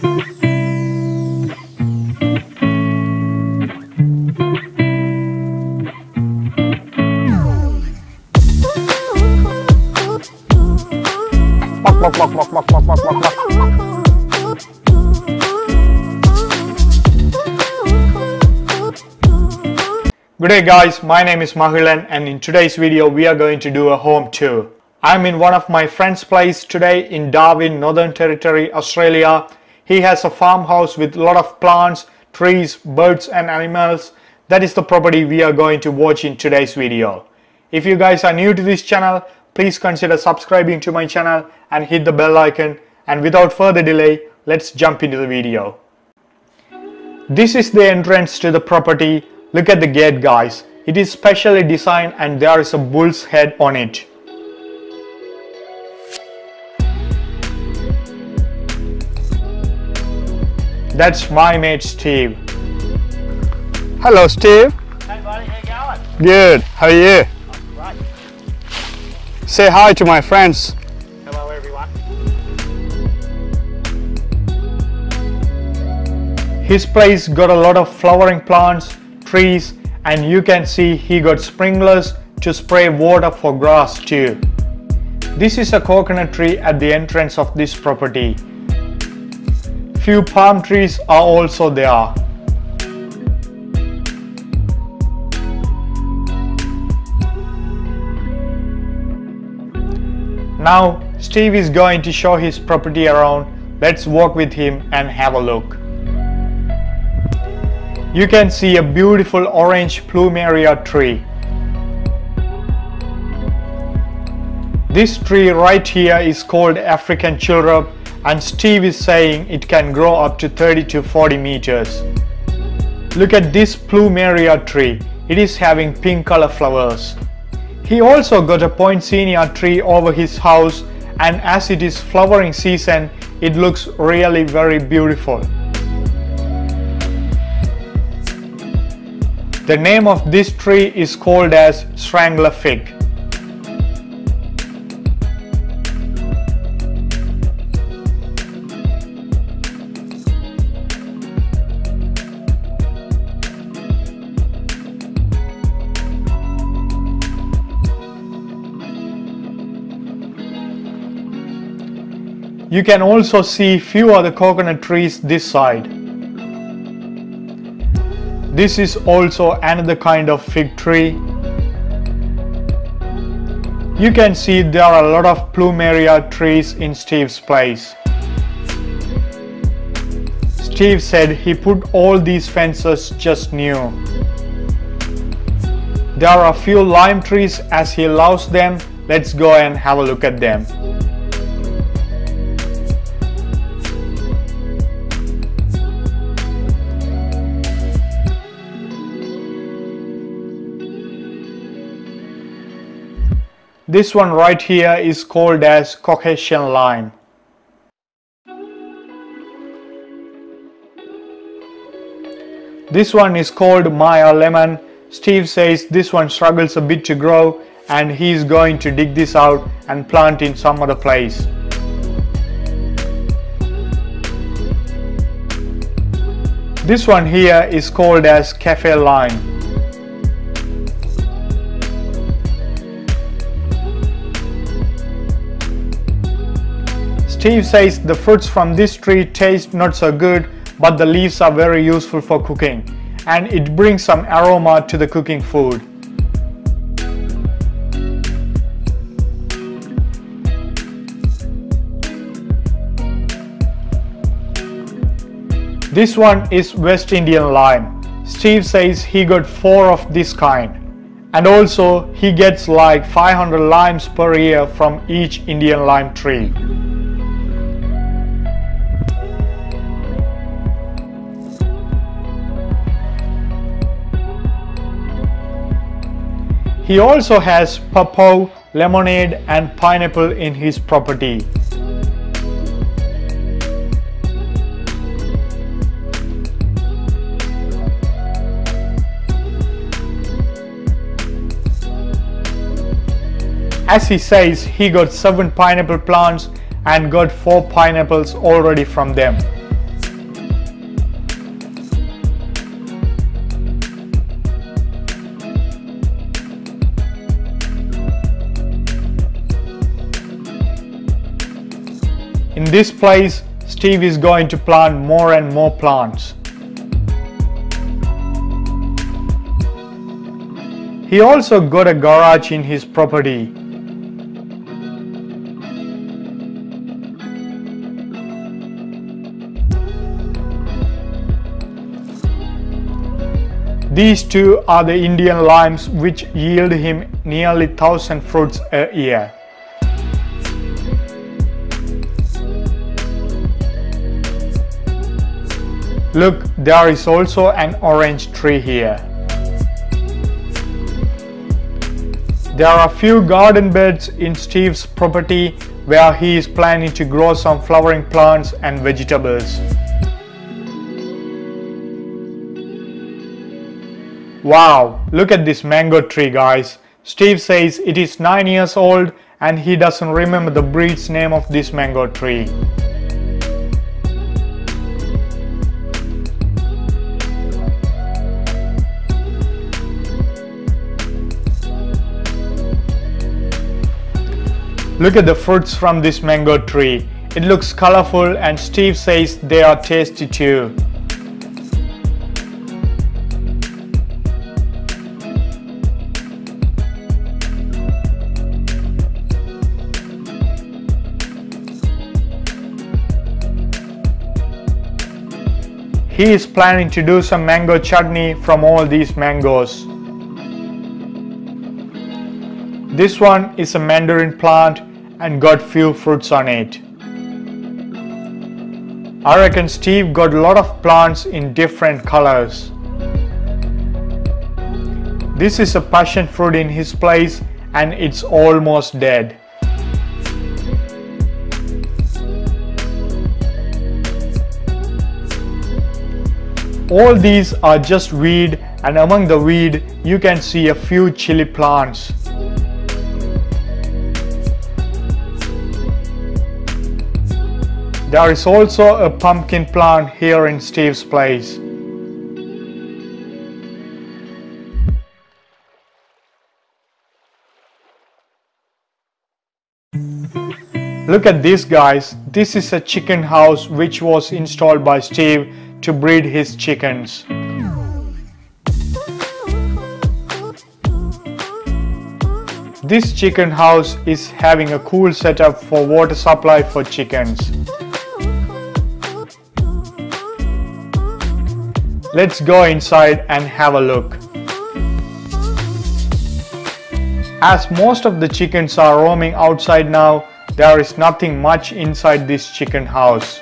Good day guys, my name is Mahilan and in today's video we are going to do a home tour. I'm in one of my friend's place today in Darwin, Northern Territory, Australia. He has a farmhouse with a lot of plants, trees, birds and animals. That is the property we are going to watch in today's video. If you guys are new to this channel, please consider subscribing to my channel and hit the bell icon, and without further delay, let's jump into the video. This is the entrance to the property. Look at the gate guys, it is specially designed and there is a bull's head on it. That's my mate Steve. Hello Steve. Hey buddy, how you going? Good, how are you? I'm great. Say hi to my friends. Hello everyone. His place got a lot of flowering plants, trees, and you can see he got sprinklers to spray water for grass too. This is a coconut tree at the entrance of this property. Few palm trees are also there. Now Steve is going to show his property around. Let's walk with him and have a look. You can see a beautiful orange plumeria tree. This tree right here is called African Childrop, and Steve is saying it can grow up to 30 to 40 meters. Look at this plumeria tree. It is having pink color flowers. He also got a poinciana tree over his house, and as it is flowering season, it looks really very beautiful. The name of this tree is called as strangler fig. You can also see few other coconut trees this side. This is also another kind of fig tree. You can see there are a lot of plumeria trees in Steve's place. Steve said he put all these fences just new. There are a few lime trees as he loves them. Let's go and have a look at them. This one right here is called as Caucasian Lime. This one is called Meyer Lemon. Steve says this one struggles a bit to grow and he is going to dig this out and plant in some other place. This one here is called as Cafe Lime. Steve says the fruits from this tree taste not so good, but the leaves are very useful for cooking and it brings some aroma to the cooking food. This one is West Indian lime. Steve says he got 4 of this kind, and also he gets like 500 limes per year from each Indian lime tree. He also has papaw, lemonade and pineapple in his property. As he says, he got 7 pineapple plants and got 4 pineapples already from them. this place, Steve is going to plant more and more plants. He also got a garage in his property. These two are the Indian limes which yield him nearly 1,000 fruits a year. Look, there is also an orange tree here. There are few garden beds in Steve's property where he is planning to grow some flowering plants and vegetables. Wow, look at this mango tree, guys. Steve says it is 9 years old and he doesn't remember the breed's name of this mango tree. Look at the fruits from this mango tree. It looks colorful and Steve says they are tasty too. He is planning to do some mango chutney from all these mangoes. This one is a mandarin plant and got few fruits on it. I reckon Steve got a lot of plants in different colors. This is a passion fruit in his place and it's almost dead. All these are just weed, and among the weed you can see a few chili plants. There is also a pumpkin plant here in Steve's place. Look at this, guys. This is a chicken house which was installed by Steve to breed his chickens. This chicken house is having a cool setup for water supply for chickens. Let's go inside and have a look. As most of the chickens are roaming outside now, there is nothing much inside this chicken house.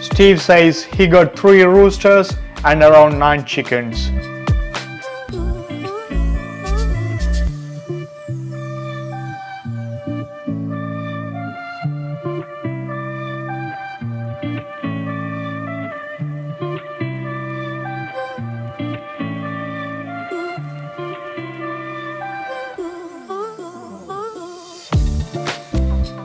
Steve says he got 3 roosters and around 9 chickens.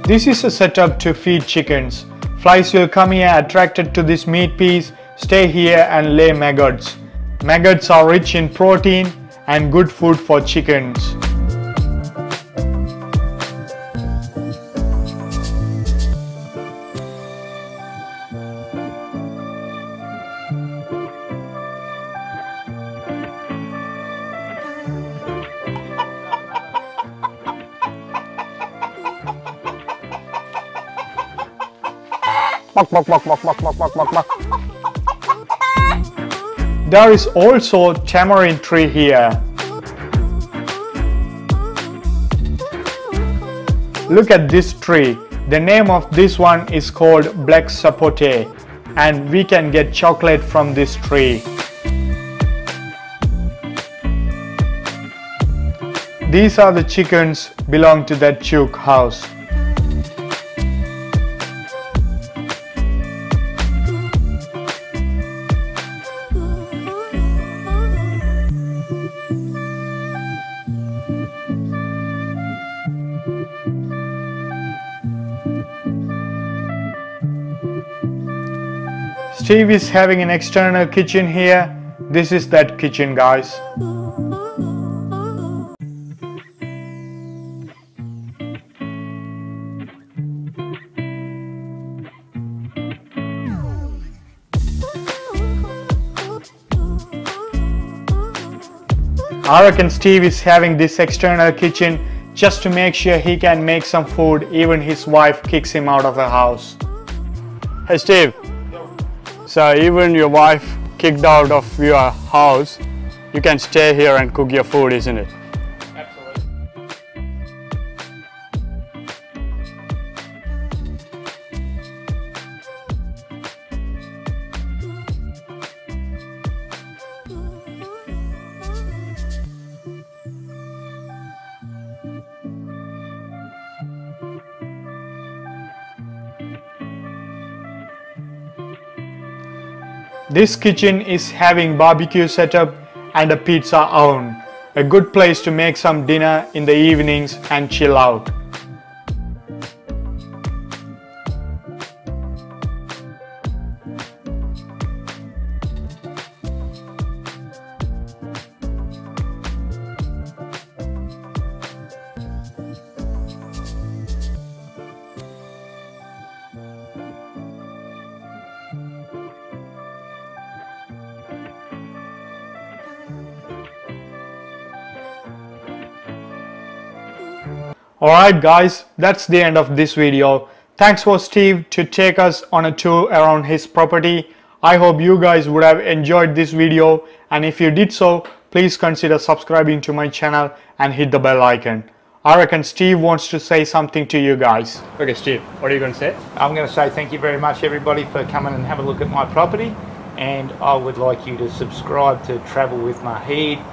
This is a setup to feed chickens. Flies will come here attracted to this meat piece, stay here and lay maggots. Maggots are rich in protein and good food for chickens. There is also a tamarind tree here. Look at this tree. The name of this one is called black sapote, and we can get chocolate from this tree. These are the chickens belong to that chook house. Steve is having an external kitchen here. This is that kitchen, guys. I reckon Steve is having this external kitchen just to make sure he can make some food even his wife kicks him out of the house. Hey Steve, so even your wife kicked out of your house, you can stay here and cook your food, isn't it? This kitchen is having barbecue setup and a pizza oven. A good place to make some dinner in the evenings and chill out. Alright guys, that's the end of this video. Thanks for Steve to take us on a tour around his property. I hope you guys would have enjoyed this video, and if you did so, please consider subscribing to my channel and hit the bell icon. I reckon Steve wants to say something to you guys. Okay Steve, what are you going to say? I'm going to say thank you very much everybody for coming and having a look at my property, and I would like you to subscribe to Travel with Mahid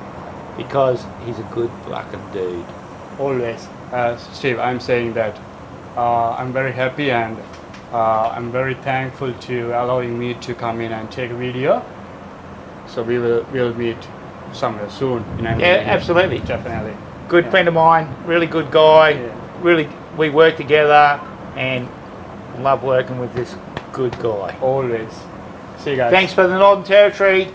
because he's a good fucking dude. Always. Steve, I'm saying that I'm very happy and I'm very thankful to allowing me to come in and take a video. So we'll meet somewhere soon. Yeah, absolutely, definitely. Good friend of mine, really good guy. Yeah. Really, we work together and love working with this good guy. Always. See you guys. Thanks for the Northern Territory.